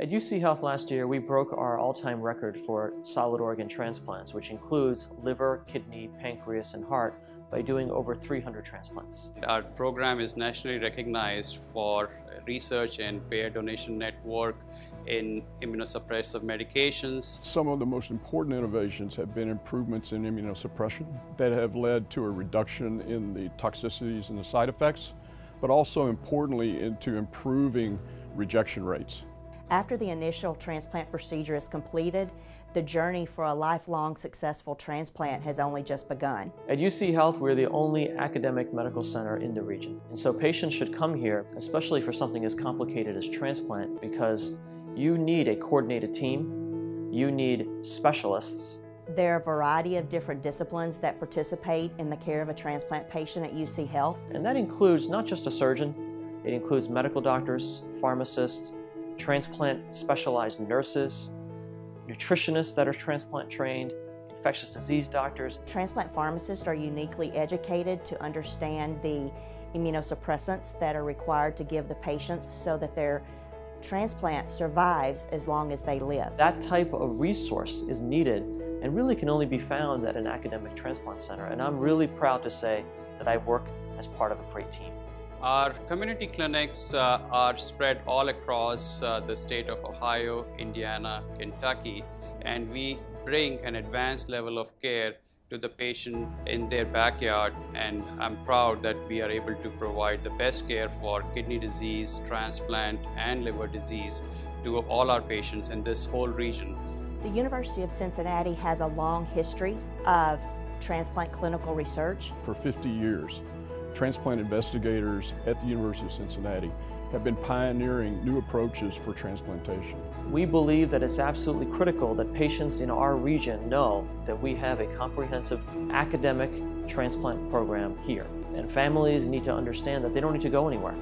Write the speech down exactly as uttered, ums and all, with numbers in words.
At U C Health last year, we broke our all-time record for solid organ transplants, which includes liver, kidney, pancreas, and heart, by doing over three hundred transplants. Our program is nationally recognized for research and payer donation network in immunosuppressive medications. Some of the most important innovations have been improvements in immunosuppression that have led to a reduction in the toxicities and the side effects, but also importantly into improving rejection rates. After the initial transplant procedure is completed, the journey for a lifelong successful transplant has only just begun. At U C Health, we're the only academic medical center in the region. And so patients should come here, especially for something as complicated as transplant, because you need a coordinated team, you need specialists. There are a variety of different disciplines that participate in the care of a transplant patient at U C Health. And that includes not just a surgeon, it includes medical doctors, pharmacists, transplant specialized nurses, nutritionists that are transplant trained, infectious disease doctors. Transplant pharmacists are uniquely educated to understand the immunosuppressants that are required to give the patients so that their transplant survives as long as they live. That type of resource is needed and really can only be found at an academic transplant center, and I'm really proud to say that I work as part of a great team. Our community clinics uh, are spread all across uh, the state of Ohio, Indiana, Kentucky, and we bring an advanced level of care to the patient in their backyard, and I'm proud that we are able to provide the best care for kidney disease, transplant, and liver disease to all our patients in this whole region. The University of Cincinnati has a long history of transplant clinical research. For fifty years. Transplant investigators at the University of Cincinnati have been pioneering new approaches for transplantation. We believe that it's absolutely critical that patients in our region know that we have a comprehensive academic transplant program here, and families need to understand that they don't need to go anywhere.